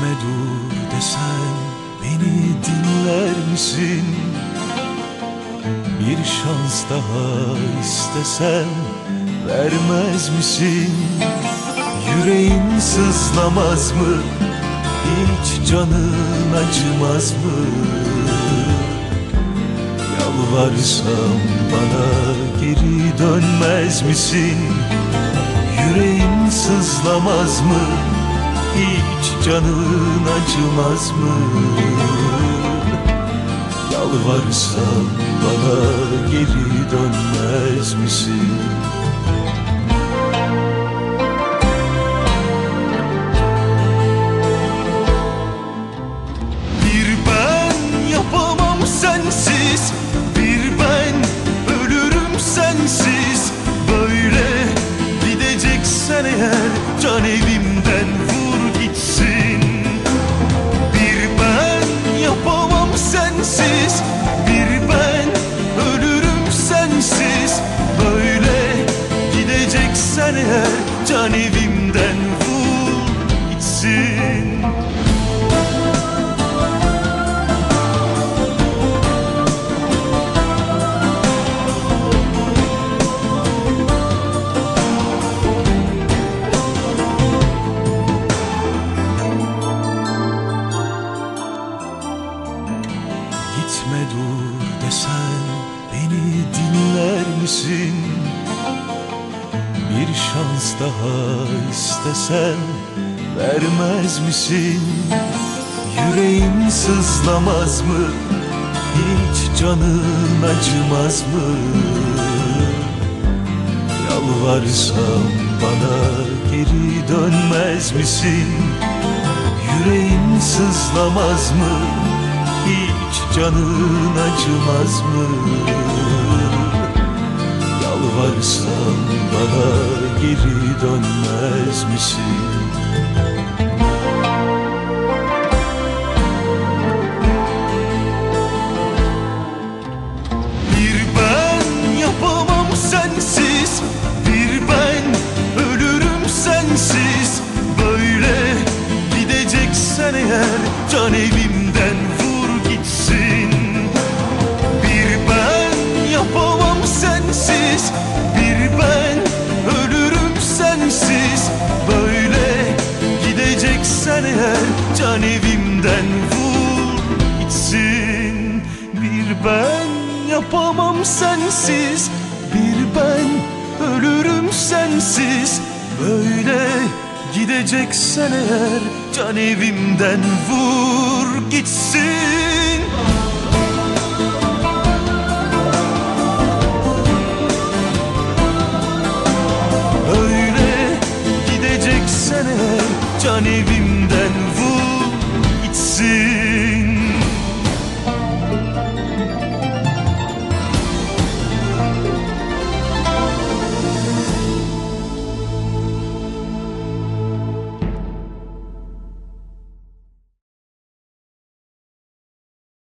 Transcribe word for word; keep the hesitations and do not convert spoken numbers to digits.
Sesime dur desen beni dinler misin? Bir şans daha istesem vermez misin? Yüreğin sızlamaz mı? Hiç canın acımaz mı? Yalvarsam bana geri dönmez misin? Yüreğin sızlamaz mı? Hiç canın acımaz mı? Yalvarsam bana geri dönmez misin? Bir ben yapamam sensiz, bir ben ölürüm sensiz. Böyle gideceksen eğer can evimden gitsin. Bir ben yapamam sensiz, bir ben ölürüm sensiz. Böyle gideceksen eğer can evimden vur gitsin. Gitme dur desen beni dinler misin? Bir şans daha istesem vermez misin? Yüreğin sızlamaz mı? Hiç canın acımaz mı? Yalvarsam bana geri dönmez misin? Yüreğin sızlamaz mı? Hiç canın acımaz mı? Yalvarsam bana geri dönmez misin? Bir ben yapamam sensiz, bir ben ölürüm sensiz. Böyle gideceksen eğer can evimden vur. Bir ben yapamam sensiz, bir ben ölürüm sensiz. Böyle gideceksen eğer can evimden vur gitsin. Bir ben yapamam sensiz, bir ben ölürüm sensiz. Böyle gideceksen eğer can evimden vur gitsin. Can evim